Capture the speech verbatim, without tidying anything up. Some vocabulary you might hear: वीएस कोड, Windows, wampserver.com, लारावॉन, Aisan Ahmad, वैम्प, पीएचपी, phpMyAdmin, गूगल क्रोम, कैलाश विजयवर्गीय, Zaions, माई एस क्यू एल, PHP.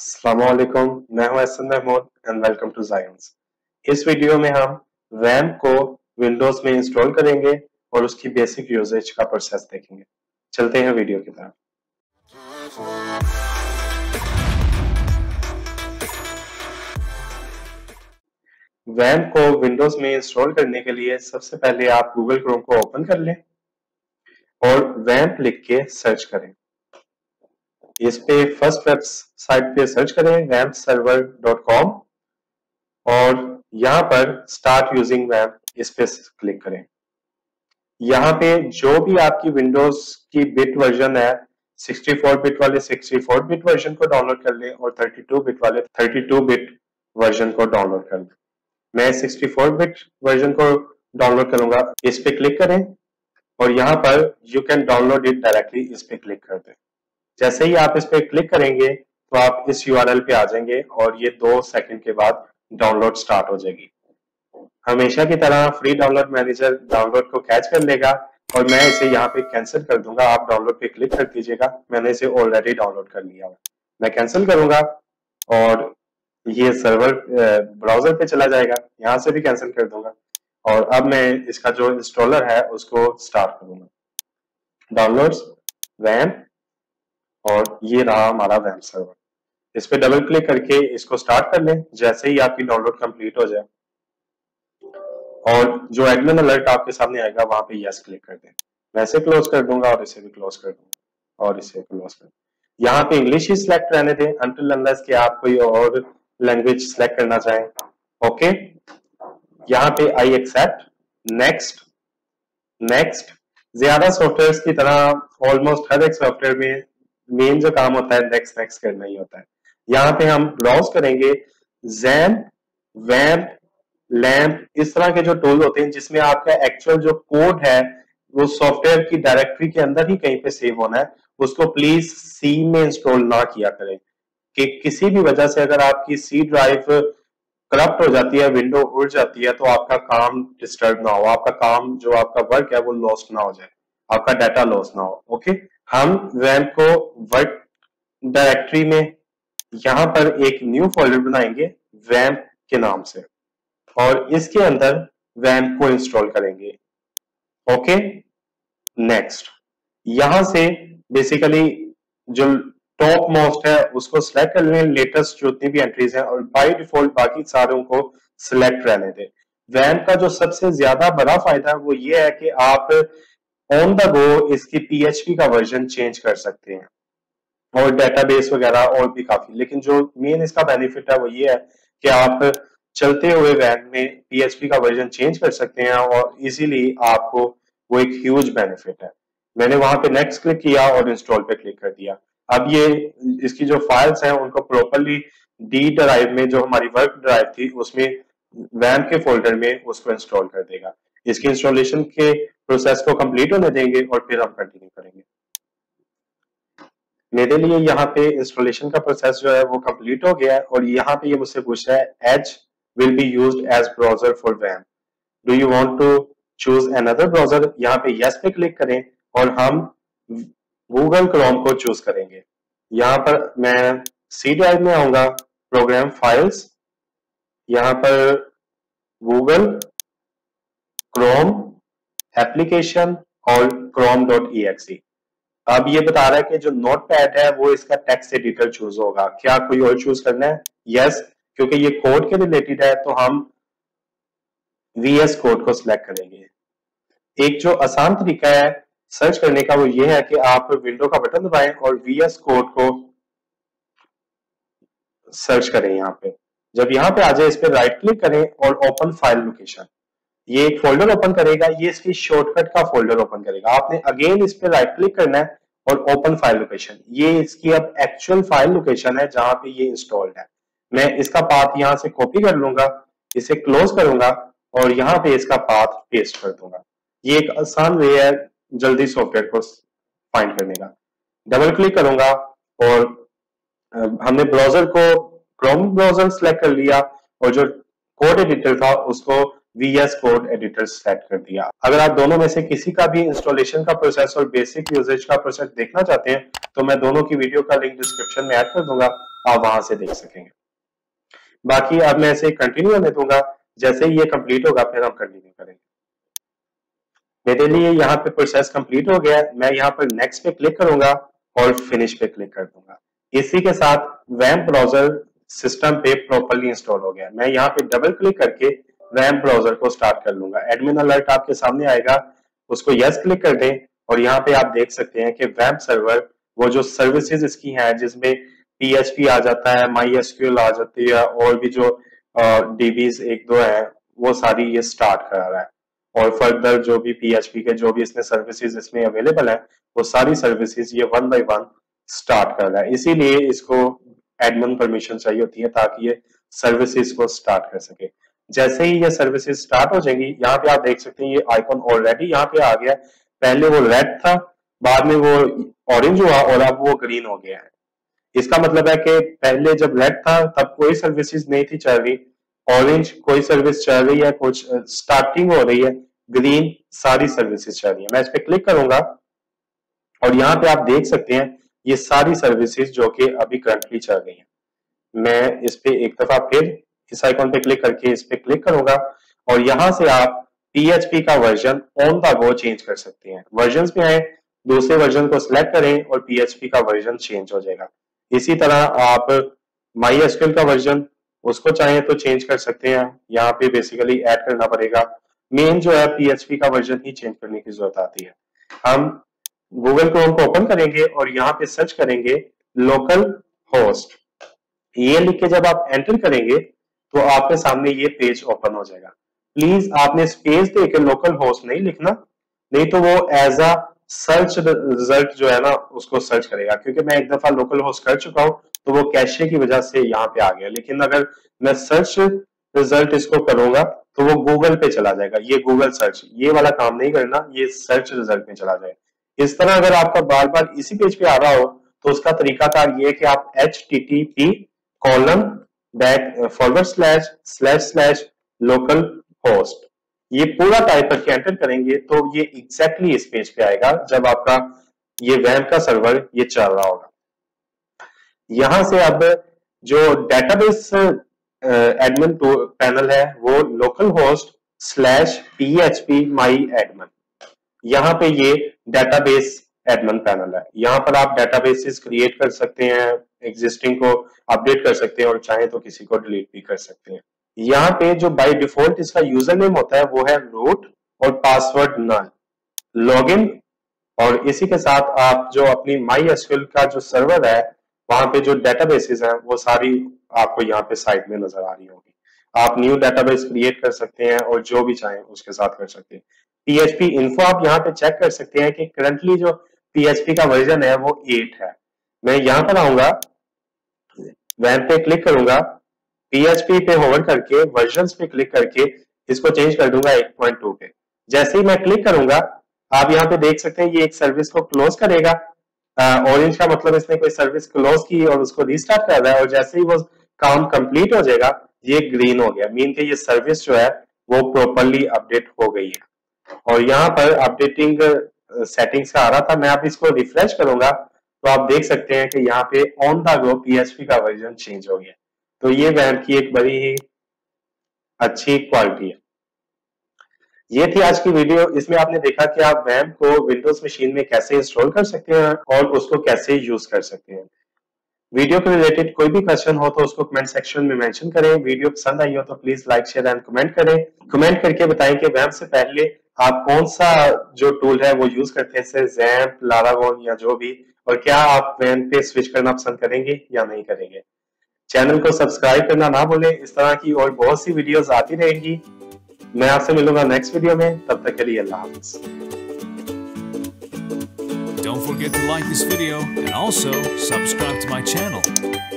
अस्सलामुअलैकुम, मैं हूं Ahsan Ahmad and welcome to Giants. इस वीडियो में हम वैम्प को विंडोज में इंस्टॉल करेंगे और उसकी बेसिक यूजेज का प्रोसेस देखेंगे। चलते हैं वीडियो की तरफ। वैम्प को विंडोज में इंस्टॉल करने के लिए सबसे पहले आप गूगल क्रोम को ओपन कर लें और वैम्प लिख के सर्च करें। इस पे फर्स्ट वेबसाइट पे सर्च करें wampserver डॉट com और यहाँ पर स्टार्ट यूजिंग वैम्प इस पे क्लिक करें। यहाँ पे जो भी आपकी विंडोज की बिट वर्जन है, सिक्सटी फोर बिट वाले सिक्सटी फोर बिट वर्जन को डाउनलोड कर लें और थर्टी टू बिट वाले थर्टी टू बिट वर्जन को डाउनलोड कर लें। मैं सिक्सटी फोर बिट वर्जन को डाउनलोड करूंगा। इस पे क्लिक करें और यहाँ पर you can download it directly इस पे क्लिक कर दें। जैसे ही आप इस पे क्लिक करेंगे तो आप इस यूआरएल पे आ जाएंगे और ये दो सेकंड के बाद डाउनलोड स्टार्ट हो जाएगी। हमेशा की तरह फ्री डाउनलोड मैनेजर डाउनलोड को कैच कर लेगा और मैं इसे यहाँ पे कैंसिल कर दूंगा। आप डाउनलोड पे क्लिक कर दीजिएगा। मैंने इसे ऑलरेडी डाउनलोड कर लिया है, मैं कैंसिल करूंगा और ये सर्वर ब्राउजर पे चला जाएगा। यहाँ से भी कैंसिल कर दूंगा और अब मैं इसका जो इंस्टॉलर है उसको स्टार्ट करूंगा। डाउनलोड्स वैम्प और ये रहा हमारा वैम्प सर्वर। इस पे डबल क्लिक करके इसको स्टार्ट कर लें जैसे ही आपकी डाउनलोड कंप्लीट हो जाए और जो एडमिन अलर्ट आपके सामने आएगा वहां पे यस क्लिक कर दें। मैं इसे क्लोज कर दूंगा और इसे भी क्लोज कर दूंगा और इसे क्लोज कर दूंगा। यहाँ पे इंग्लिश ही सिलेक्ट रहने दें अनटिल अनलेस कि आप कोई और लैंग्वेज सिलेक्ट करना चाहें। ओके, यहाँ पे आई एक्सेप्ट, नेक्स्ट, नेक्स्ट। ज्यादा सॉफ्टवेयर की तरह ऑलमोस्ट हर एक सॉफ्टवेयर में मेन जो काम होता है नेक्स्ट नेक्स्ट करना ही होता है। यहाँ पे हम ब्राउज करेंगे ज़ैम्प, वैम्प, लैम्प, इस तरह के जो टूल होते हैं जिसमें आपका एक्चुअल जो कोड है वो सॉफ्टवेयर की डायरेक्टरी के अंदर ही कहीं पे सेव होना है। उसको प्लीज सी में इंस्टॉल ना किया करें कि किसी भी वजह से अगर आपकी सी ड्राइव करप्ट हो जाती है, विंडो उड़ जाती है तो आपका काम डिस्टर्ब ना हो, आपका काम जो आपका वर्क है वो लॉस्ट ना हो जाए, आपका डाटा लॉस ना हो। ओके, हम वैम्प को वर्क डायरेक्टरी में यहाँ पर एक न्यू फोल्डर बनाएंगे वैम्प के नाम से और इसके अंदर वैम्प को इंस्टॉल करेंगे। Okay, next. यहां से बेसिकली जो टॉप मोस्ट है उसको सिलेक्ट कर लें, लेटेस्ट जितनी भी एंट्रीज हैं, और बाय डिफॉल्ट बाकी सारों को सिलेक्ट रहने दें। वैम्प का जो सबसे ज्यादा बड़ा फायदा वो ये है कि आप ऑन द गो इसकी पीएचपी का वर्जन चेंज कर सकते हैं और डेटाबेस वगैरह और भी काफी, लेकिन जो मेन इसका बेनिफिट है वो ये है कि आप चलते हुए वैम्प में पीएचपी का वर्जन चेंज कर सकते हैं और इजीली आपको वो एक ह्यूज बेनिफिट है। मैंने वहां पे नेक्स्ट क्लिक किया और इंस्टॉल पे क्लिक कर दिया। अब ये इसकी जो फाइल्स हैं उनको प्रॉपरली डी ड्राइव में, जो हमारी वर्क ड्राइव थी उसमें, वैम्प के फोल्डर में उसको इंस्टॉल कर देगा। इसकी इंस्टॉलेशन के प्रोसेस को कंप्लीट होने देंगे और फिर हम कंटिन्यू करेंगे। मेरे लिए यहाँ पे इंस्टॉलेशन का प्रोसेस जो है वो कंप्लीट हो गया है और यहाँ पे ये यह मुझसे पूछ रहा है Edge will be used as browser for वैम्प, do you want to choose another browser. यहाँ पे यस पे क्लिक करें और हम गूगल क्रोम को चूज करेंगे। यहाँ पर मैं सी ड्राइव में आऊंगा, प्रोग्राम फाइल्स, यहाँ पर गूगल क्रोम एप्लीकेशन और Chrome dot E X E. अब ये बता रहा है कि जो नोटपैड है वो इसका टेक्स्ट एडिटर चूज होगा। क्या कोई और चूज करना है? यस, क्योंकि ये कोड के रिलेटेड है तो हम वीएस कोड को सिलेक्ट करेंगे। एक जो आसान तरीका है सर्च करने का वो ये है कि आप विंडो का बटन दबाएं और वीएस कोड को सर्च करें। यहाँ पे जब यहाँ पे आ जाए इस पे राइट क्लिक करें और ओपन फाइल लोकेशन, ये एक फोल्डर ओपन करेगा, ये इसकी शॉर्टकट का फोल्डर ओपन करेगा। आपने अगेन इस पे राइट क्लिक करना है और ओपन फाइल लोकेशन, ये इसकी अब एक्चुअल फाइल लोकेशन है जहां पे ये इंस्टॉल्ड है। मैं इसका पाथ यहाँ से कॉपी कर लूंगा, इसे क्लोज करूंगा और यहाँ पे इसका पाथ पेस्ट कर दूंगा। ये एक आसान वे है जल्दी सॉफ्टवेयर को फाइंड करने का। डबल क्लिक करूंगा और हमने ब्राउजर को क्रोम ब्राउजर सिलेक्ट कर लिया और जो कोड एडिटर था उसको वीएस कोड एडिटर सेलेक्ट कर दिया। अगर आप दोनों में से किसी का भी इंस्टॉलेशन का प्रोसेस और बेसिक यूजेज का प्रोसेस देखना चाहते हैं तो मैं दोनों की वीडियो का लिंक डिस्क्रिप्शन में ऐड कर दूंगा। आप वहां से देख सकेंगे। बाकी अब मैं इसे कंटिन्यू होने दूंगा, जैसे ही ये कंप्लीट होगा फिर हम कंटिन्यू करेंगे। मेरे लिए यहाँ पे प्रोसेस कंप्लीट हो गया, मैं यहाँ पर नेक्स्ट पे क्लिक करूंगा और फिनिश पे क्लिक कर दूंगा। इसी के साथ वैम्प ब्राउजर सिस्टम पे प्रॉपर्ली इंस्टॉल हो गया। मैं यहाँ पे डबल क्लिक करके वैम्प ब्राउजर को स्टार्ट कर लूंगा। एडमिन अलर्ट आपके सामने आएगा, उसको यस क्लिक कर दें और यहाँ पे आप देख सकते हैं कि वैम्प सर्वर वो जो सर्विसेज इसकी हैं जिसमें पी एच पी आ जाता है, माई एस क्यू एल आ जाती है और भी जो डीबीज एक दो है वो सारी ये स्टार्ट करा रहा है और फर्दर जो भी पी एच पी के जो भी इसमें सर्विसेज इसमें अवेलेबल है वो सारी सर्विसेज ये वन बाय वन स्टार्ट कर रहा है। इसीलिए इसको एडमिन परमिशन चाहिए होती है ताकि ये सर्विसेज को स्टार्ट कर सके। जैसे ही ये सर्विसेज स्टार्ट हो जाएंगी, यहाँ पे आप देख सकते हैं ये आइकॉन ऑलरेडी यहाँ पे आ गया। पहले वो रेड था, बाद में वो ऑरेंज हुआ और अब वो ग्रीन हो गया है। इसका मतलब है कि पहले जब रेड था तब कोई सर्विसेज नहीं थी चल रही, ऑरेंज कोई सर्विस चल रही है, कुछ स्टार्टिंग हो रही है, ग्रीन सारी सर्विसेज चल रही है। मैं इस पर क्लिक करूंगा और यहाँ पे आप देख सकते हैं ये सारी सर्विसेज जो कि अभी करंटली चल रही हैं। मैं इस पे एक दफा फिर इस आइकॉन पे क्लिक करके इस पे क्लिक करूंगा और यहाँ से आप पीएचपी का version on the go change कर सकते हैं। वर्जन में आए, दूसरे वर्जन को सिलेक्ट करें और पीएचपी का वर्जन चेंज हो जाएगा। इसी तरह आप माईएसक्यूएल का वर्जन उसको चाहें तो चेंज कर सकते हैं, यहाँ पे बेसिकली ऐड करना पड़ेगा। मेन जो है पीएचपी का वर्जन ही चेंज करने की जरूरत आती है। हम गूगल क्रोम को ओपन करेंगे और यहाँ पे सर्च करेंगे लोकल होस्ट। ये लिख के जब आप एंटर करेंगे तो आपके सामने ये पेज ओपन हो जाएगा। प्लीज आपने स्पेस देकर लोकल होस्ट नहीं लिखना, नहीं तो वो एज अ सर्च रिजल्ट जो है ना उसको सर्च करेगा। क्योंकि मैं एक दफा लोकल होस्ट कर चुका हूँ तो वो कैशे की वजह से यहाँ पे आ गया, लेकिन अगर मैं सर्च रिजल्ट इसको करूंगा तो वो गूगल पे चला जाएगा। ये गूगल सर्च ये वाला काम नहीं करना, ये सर्च रिजल्ट में चला जाएगा। इस तरह अगर आपका बार बार इसी पेज पे आ रहा हो तो उसका तरीकाकार ये है कि आप H T T P column back forward slash slash slash local host ये पूरा टाइप करके एंटर करेंगे तो ये एग्जैक्टली इस पेज पे आएगा जब आपका ये वैम्प का सर्वर ये चल रहा होगा। यहां से अब जो डेटाबेस एडमिन पैनल है वो local host slash P H P my admin, यहाँ पे ये डेटाबेस एडमिन पैनल है। यहाँ पर आप डेटाबेसेस क्रिएट कर सकते हैं, एग्जिस्टिंग को अपडेट कर सकते हैं और चाहे तो किसी को डिलीट भी कर सकते हैं। यहाँ पे जो बाय डिफॉल्ट इसका यूजर नेम होता है वो है रूट और पासवर्ड नल, लॉगिन और इसी के साथ आप जो अपनी माई एसक्यूएल का जो सर्वर है वहां पे जो डेटाबेसेस हैं वो सारी आपको यहाँ पे साइट में नजर आ रही होगी। आप न्यू डेटाबेस क्रिएट कर सकते हैं और जो भी चाहें उसके साथ कर सकते हैं। पीएचपी इन्फो आप यहाँ पे चेक कर सकते हैं कि करंटली जो पीएचपी का वर्जन है वो एट है। मैं यहाँ पर आऊंगा, वैम्प पे क्लिक करूंगा, पीएचपी पे होवर करके वर्जन्स पे क्लिक करके इसको चेंज कर दूंगा वन पॉइंट टू पे। जैसे ही मैं क्लिक करूंगा आप यहाँ पे देख सकते हैं ये एक सर्विस को क्लोज करेगा। ऑरेंज का मतलब इसने कोई सर्विस क्लोज की और उसको रीस्टार्ट कर रहा है और जैसे ही वो काम कंप्लीट हो जाएगा ये ग्रीन हो गया, मीन के ये सर्विस जो है वो प्रॉपरली अपडेट हो गई है। और यहाँ पर अपडेटिंग सेटिंग्स का आ रहा था, मैं आप इसको रिफ्रेश करूंगा तो आप देख सकते हैं कि यहाँ पे ऑन द गो पीएचपी का वर्जन चेंज हो गया। तो ये वैम्प की एक बड़ी ही अच्छी क्वालिटी है। ये थी आज की वीडियो, इसमें आपने देखा कि आप वैम्प को विंडोज मशीन में कैसे इंस्टॉल कर सकते हैं और उसको कैसे यूज कर सकते हैं। वीडियो के रिलेटेड कोई भी क्वेश्चन हो तो उसको कमेंट सेक्शन में मेंशन करें। वीडियो पसंद आई हो तो please like share and comment करें। कमेंट करके बताएं कि वैम्प से पहले आप कौन सा जो टूल है वो यूज करते हैं, जैसे ज़ैम्प, लारावॉन या जो भी, और क्या आप वैम्प पे स्विच करना पसंद करेंगे या नहीं करेंगे। चैनल को सब्सक्राइब करना ना भूलें। इस तरह की और बहुत सी वीडियोस आती रहेंगी। मैं आपसे मिलूंगा नेक्स्ट वीडियो में, तब तक के लिए अल्लाह हाफ़िज़। Don't forget to like this video and also subscribe to my channel.